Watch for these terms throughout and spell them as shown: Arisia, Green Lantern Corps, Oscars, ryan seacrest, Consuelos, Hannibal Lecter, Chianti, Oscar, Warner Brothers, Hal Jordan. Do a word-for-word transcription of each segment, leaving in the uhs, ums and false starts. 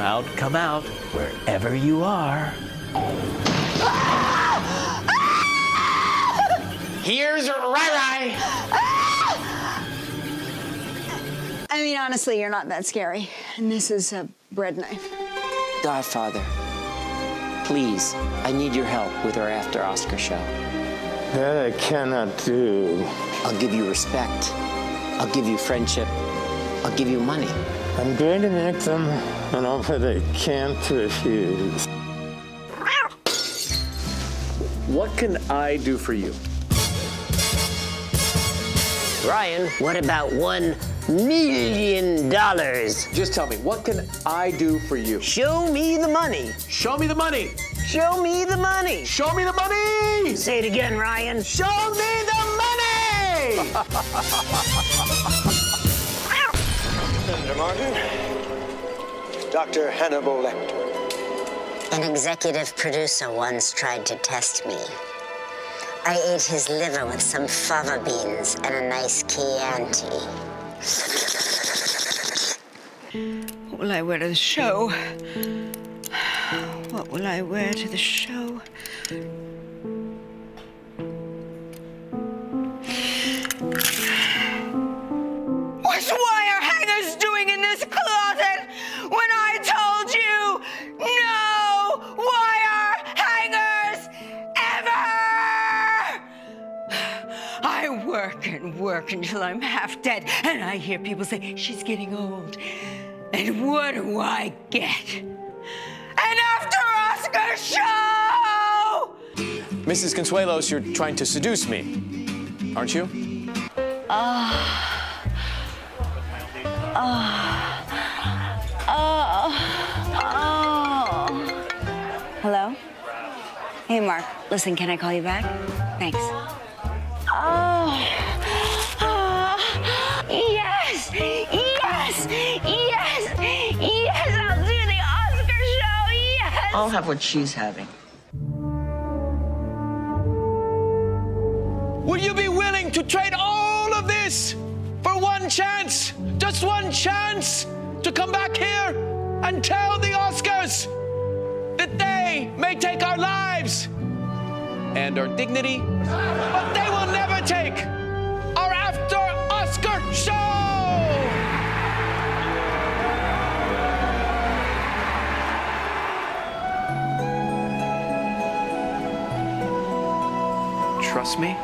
Come out, come out, wherever you are. Ah! Ah! Here's Rai-Rai. Ah! I mean, honestly, you're not that scary. And this is a bread knife. Godfather, please, I need your help with our After Oscar show. That I cannot do. I'll give you respect. I'll give you friendship. I'll give you money. I'm going to make them an offer they can't refuse. What can I do for you? Ryan, what about one million dollars? Just tell me, what can I do for you? Show me the money. Show me the money. Show me the money. Show me the money. Say it again, Ryan. Show me the money. Senator Martin, Doctor Hannibal Lecter. An executive producer once tried to test me. I ate his liver with some fava beans and a nice Chianti. What will I wear to the show? What will I wear to the show? What's wire hangers doing in this closet when I told you no wire hangers ever? I work and work until I'm half dead, and I hear people say, she's getting old. And what do I get? An After Oscar show! Missus Consuelos, you're trying to seduce me, aren't you? Ah. Uh, ah. Uh, uh, oh. Hello? Hey, Mark. Listen, can I call you back? Thanks. Oh. Uh, yes! Yes! Yes! Yes! I'll do the Oscar show! Yes! I'll have what she's having. Would you be willing to trade all of this for one chance, just one chance, to come back here and tell the Oscars that they may take our lives and our dignity, but they will never take our After Oscar show? Trust me?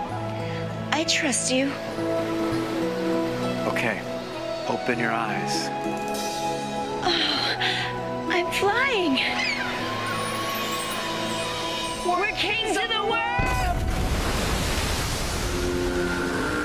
I trust you. Okay, open your eyes. Oh, I'm flying. We're kings of the world!